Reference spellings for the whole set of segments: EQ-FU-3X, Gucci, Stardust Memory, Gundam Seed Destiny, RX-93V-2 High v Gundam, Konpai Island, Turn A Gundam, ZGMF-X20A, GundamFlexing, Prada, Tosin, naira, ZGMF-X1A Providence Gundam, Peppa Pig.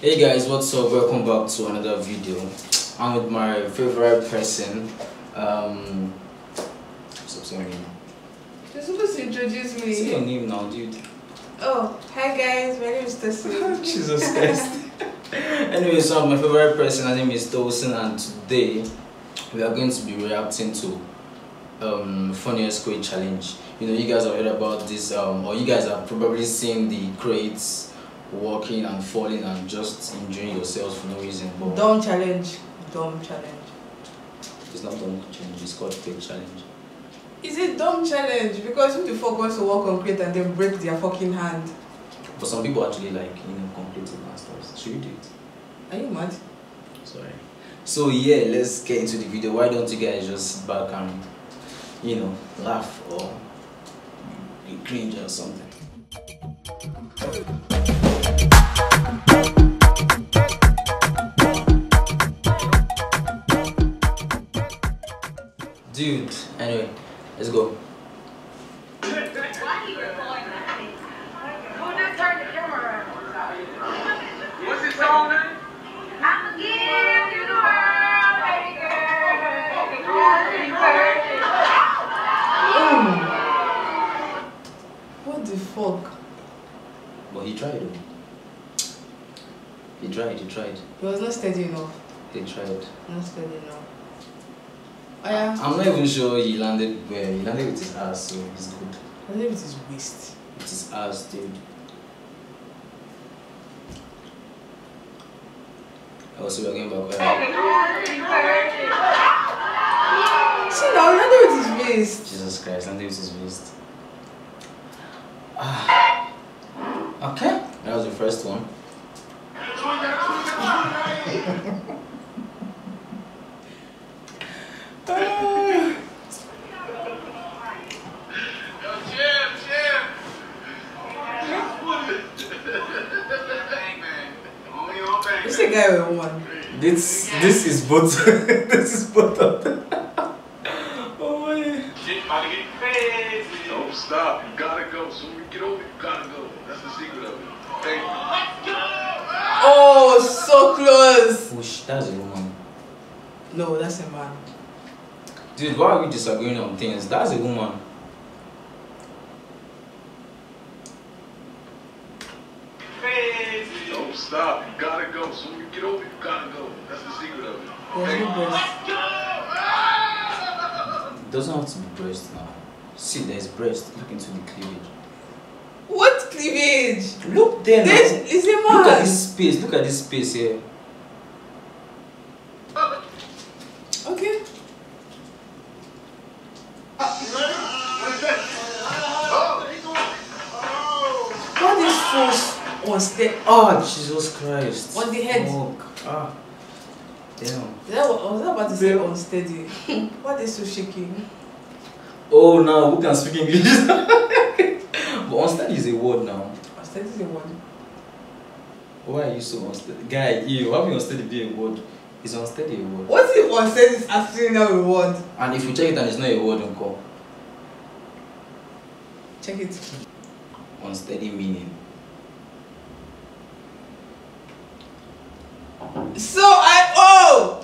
Hey guys, what's up? Welcome back to another video. I'm with my favorite person. What's your name? You're supposed to introduce me. Say your name now, dude. Oh, hi guys, my name is Tosin. Jesus Christ. Anyway, so my favorite person, her name is Tosin, and today we are going to be reacting to funniest crate challenge. You know, you guys have heard about this, or you guys have probably seen the crates walking and falling and just injuring yourselves for no reason. But dumb challenge. Dumb challenge. It's not dumb challenge, it's called crate challenge. Is it dumb challenge? Because who the fuck wants to walk on crate and then break their fucking hand? But some people actually like, you know, complete it and stuff. Should you do it? Are you mad? Sorry. So yeah, let's get into the video. Why don't you guys just sit back and, you know, laugh or cringe or something. Dude, anyway, let's go. Why are you recording? Who just turned the camera around? What's his song name? I'ma give you the world, baby girl. What the fuck? But he tried. He tried. He was not steady enough. He tried. Not steady enough. Oh, yeah. I'm not even sure he landed where. He landed with his ass, so he's good. He landed with his waist. With his ass, dude. Also, we're going back. See, now he landed with his waist. Jesus Christ, landed with his waist. Ah. Okay. That was the first one. This is a guy with one. This is both. This is both of them. Oh my. Shit, about to get crazy. Don't stop. You gotta go. So we get over, you gotta go. That's the secret of it. Thank you. Let's go. Oh, so close. Whoosh, that's a woman. No, that's a man. Dude, why are we disagreeing on things? That's a woman. Stop, you gotta go. So when you get over, you gotta go. That's the secret of it. Okay? Let's go! It doesn't have to be breast now. See, there's breast. Look into the cleavage. What cleavage? Look there. It's a man. Look at this space. Look at this space here. Okay. What is force? Oh, Jesus Christ. On the head. Oh, ah. Damn. Was that about to say unsteady? What is so shaky? Oh, now who can speak English? But unsteady is a word now. Unsteady is a word. Why are you so unsteady? Guy, you having unsteady be a word? Is unsteady a word? What if unsteady is actually not a word? And if you check it and it's not a word, uncle. Check it. Unsteady meaning. So I oh!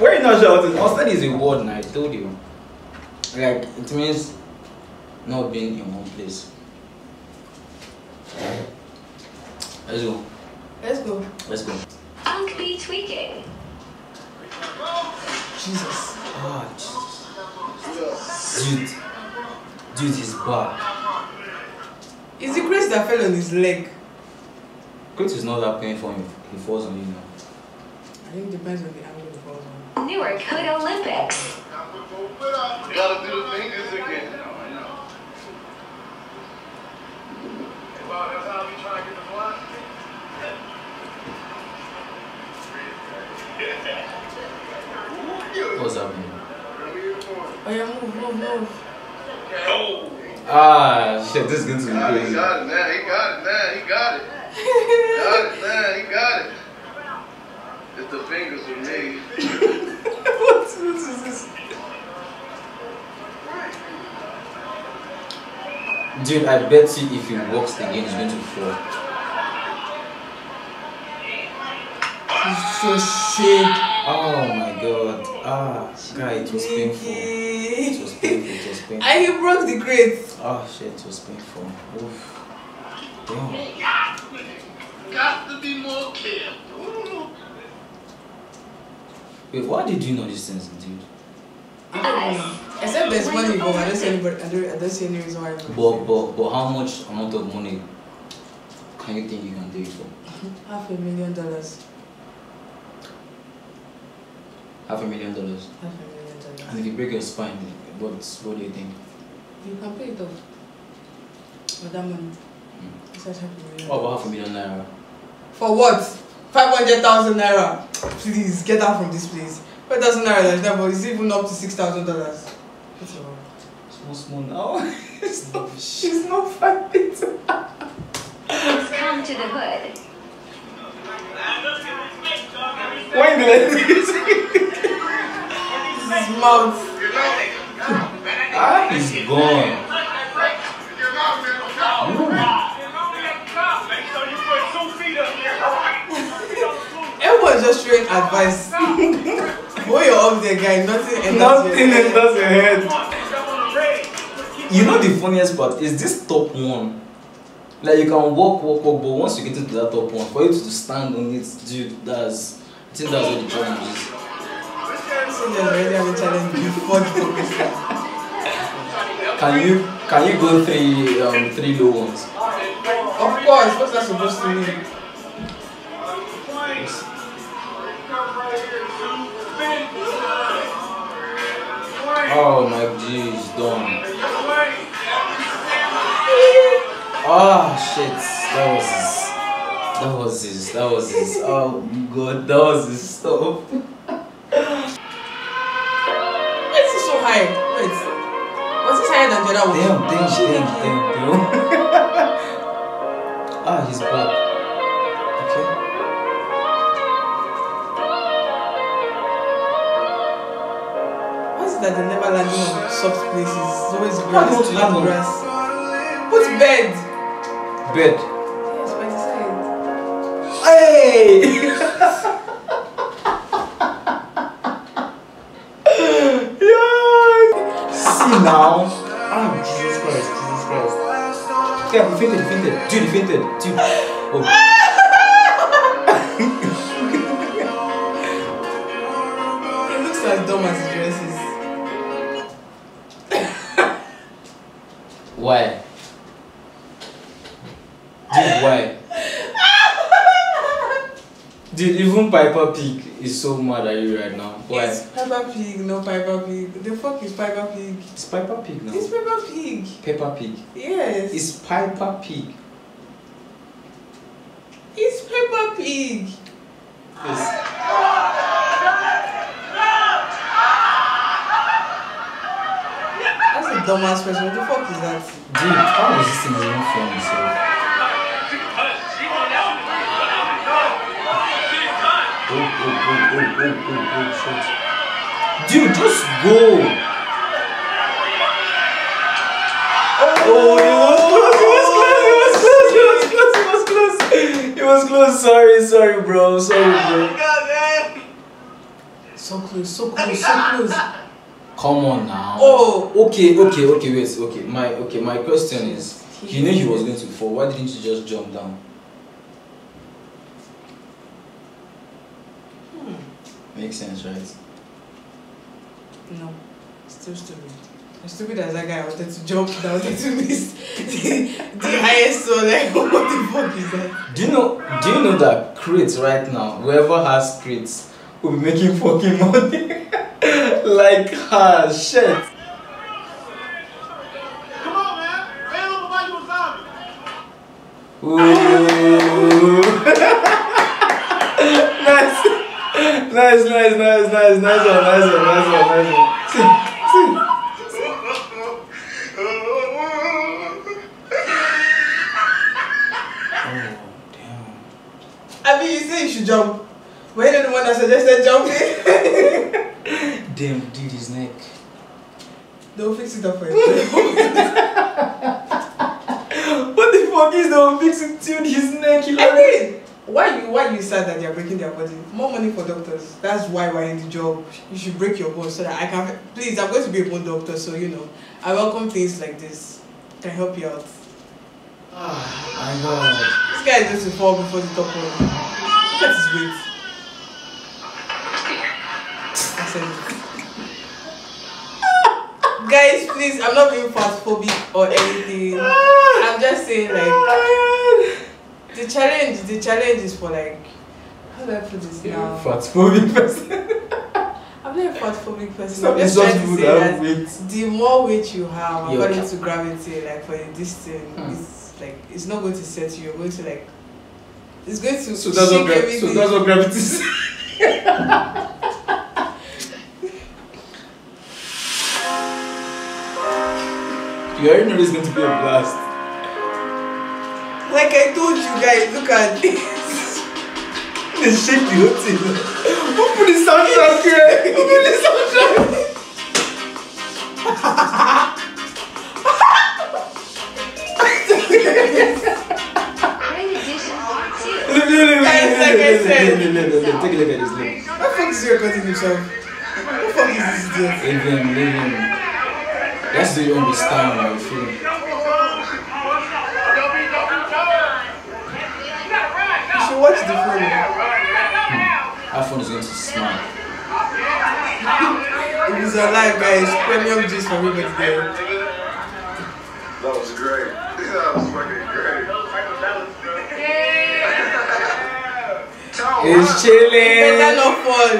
We're not shouting. Unsteady is a word now, I told you. Like, it means not being in one place. Let's go. Let's go. Let's go. Don't be tweaking. Jesus. Oh, Jesus. Dude is back. It's the crate that fell on his leg. Crate is not that painful if he falls on you now. I think it depends on the angle he falls on. Newark Hood Olympics. Gotta do the fingers again. Well, that's how we try to get the velocity. What's happening? Oh yeah, move. Go! Ah, shit, this is going to be crazy. He got it, man. He got it. He got it. It's the fingers with me. What is this? Dude, I bet you if he walks again, he's going to fall. He's so sick. Oh my god. Ah, guy, it was painful. It was painful, it was painful. And he broke the grate. Oh shit, it was painful. Oof. Damn. Got to be more careful. Wait, why did you know these things, dude? I don't know. Except there's money involved, I don't see anybody, I don't see any reason why. But how much amount of money can you think you can do it for? $500,000. $500,000. $500,000. And if you break your spine, what do you think? You can pay it off with that money. $500,000. Oh, about $500,000 naira. For what? 500,000 naira. Please get out from this place. 5,000 naira is even up to $6,000. What's wrong? Small now. She's not fighting. It's come to the hood. When did I do this? This is mouth. Ah, it's gone. Everyone's just throwing advice. Boy, you're up there, guy. Nothing enters your head. You know the funniest part is this top one. Like you can walk, but once you get into that top one, for you to stand on it, dude, I think that's what the challenge is. So there's already a challenge before the focus. Can you go three low ones? Of course, what's that supposed to mean? Oh my jeez, done. Oh shit, that was his, oh god, that was his stuff. Why is it so high? Wait, was this higher than the other one? Damn. Ah, he's back. Okay. Why is it that they never land on soft places? It's always grass. What's bed? Bed. Yes, by the side. Hey! Yes! See now. Oh, Jesus Christ. Yeah, he fainted. Dude, he fainted. Dude. Oh. He looks as dumb as he dresses. Why? Dude, why? Dude, even Peppa Pig is so mad at you right now. Why? It's Peppa Pig, no Peppa Pig. The fuck is Peppa Pig? It's Peppa Pig now. It's Peppa Pig. Peppa Pig. Yes. It's Peppa Pig. It's Peppa Pig. Yes. That's a dumbass question. What the fuck is that? Dude, how is this thing even from himself? Dude, just go! Oh, it was close! Sorry, bro. So close. Come on now. Oh, okay, wait, okay. My question is, you knew he was going to fall, why didn't you just jump down? Makes sense, right? No, still stupid. As stupid as that guy, I wanted to jump down to miss the highest. So like, what the fuck is that? Do you know that crates right now, whoever has crates will be making fucking money? Like, ah, shit. Come on, man. Ooh. Nice. Nice one. Oh, damn. I mean, you say you should jump. Were you the one that suggested jumping? Damn, dude, his neck. They'll fix it up for you. is the one fixing tuned his neck. Why you sad that they are breaking their body? More money for doctors. That's why we're in the job. You should break your bone so that I can. Please, I'm going to be a bone doctor, so you know. I welcome things like this. Can help you out. Ah, my God. This guy is just to fall before the top one. Look at his weight. I said it. Guys, please, I'm not being fatphobic or anything. I'm just saying like. The challenge is for like, how do I put this now? Fatphobic person. I'm not a fatphobic person. I'm just trying to say that the more weight you have, according to gravity, like for this thing, it's like it's not going to set you. You're going to like, it's going to shake everything. So that's what gravity is. You already know there's going to be a blast. Like I told you guys, look at this. They shake the whole thing. Who put the soundtrack here? Who put the soundtrack? Take a look at this thing. What the fuck is your cutting himself? What the fuck is this deal? Leave him. That's the only style I feel. Watch the phone. Our phone is going to smile. It is alive, guys. Premium juice for everybody there. That was great. That was fucking great. It's chilling.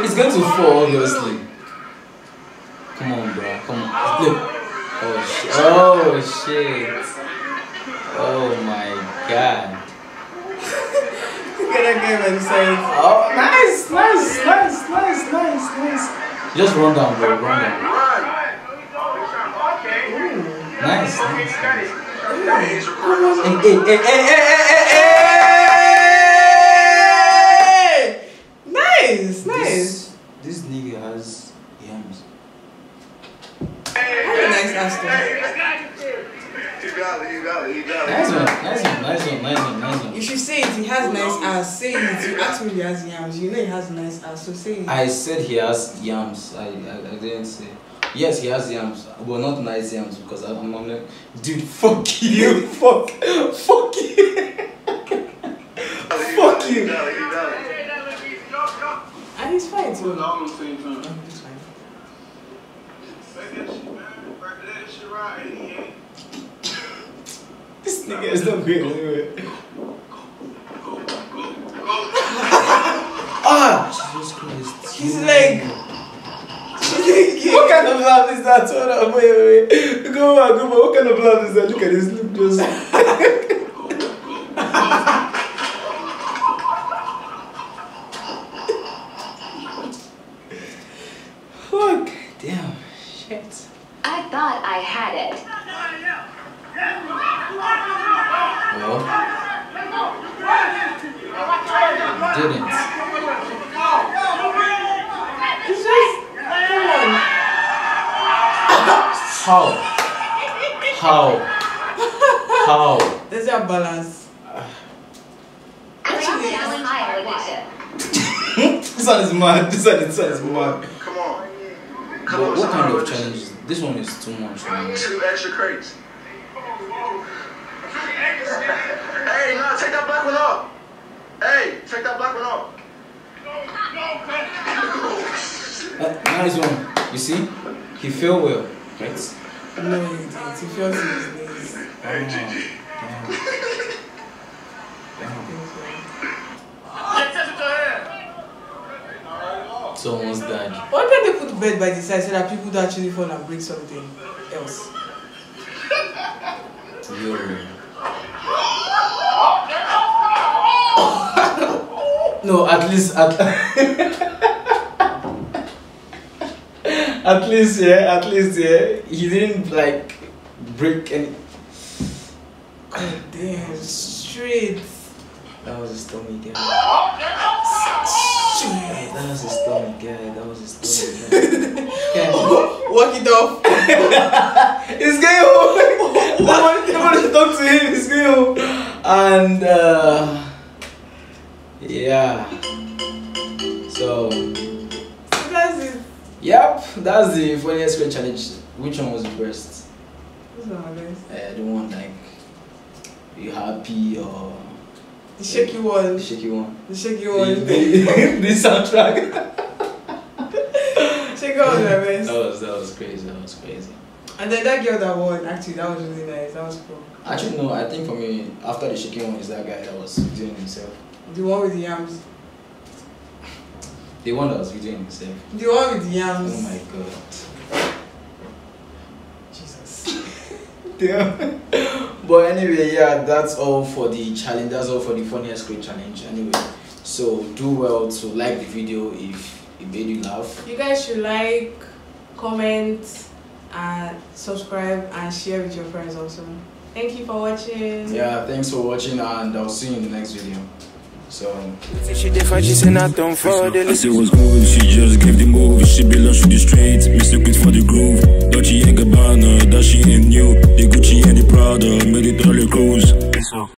It's going to fall, obviously. Come on, bro. Come on. Look. Oh shit. Oh shit. Oh my God. Oh, nice. Just run down, bro. Nice. Hey. Nice. This nigga has yams. Nice ass. You got it. Nice one. You should say it. He has nice ass. Say it. You asked me if he has yams. You know he has nice ass, so say it. I said he has yams. I didn't say. Yes, he has yams, but not nice yams because I'm like, dude, fuck you, fuck you. And he's fine too. He's fine. This nigga is not good anyway. Jesus Christ. She's like, what kind of love is that? Hold on, wait. Go on. What kind of love is that? Look at this. Look just. Fuck. Damn. Shit. I thought I had it. Didn't. It's just, come on. How? There's a balance. This one is mad. Come on. What kind of challenge? This one is too much. Two extra crates. Hey, no, take that black one off. Hey, check that black one off. No. Nice one. You see? He failed well, right? No, he didn't. He failed in his knees. Hey, GG. Damn. It's almost dead. Why can't they put bed by the side so that people don't actually fall and break something else? No, at least, he didn't like break any. God damn, straight. That was a stormy guy. Walk it off. It's going home. I want to talk to him. It's going home. And yeah, so that's it. Yep, that's the funniest question challenge. Which one was the best? This one was the best. The one like you happy or the shaky one. The shaky one. The shaky one. The soundtrack. Shaky one was the best. That was crazy. That was crazy. And then that girl that won, actually, that was really nice. That was cool. Actually, no, I think for me, after the shaky one, is that guy that was doing himself. The one with the yams. The one that was videoing himself. The one with the yams. Oh my god. Jesus. Damn. But anyway, yeah, that's all for the challenge. That's all for the funniest crate challenge. Anyway, so do well to like the video if it made you laugh. You guys should like, comment, subscribe, and share with your friends also. Thank you for watching. Yeah, thanks for watching, and I'll see you in the next video. So she defied, she said nothing for the I said what's good, she just gave the move. She belongs to the streets, mistook it for the groove. Dolce & Gabbana, that she ain't new. The Gucci and the Prada, made it all the cruise.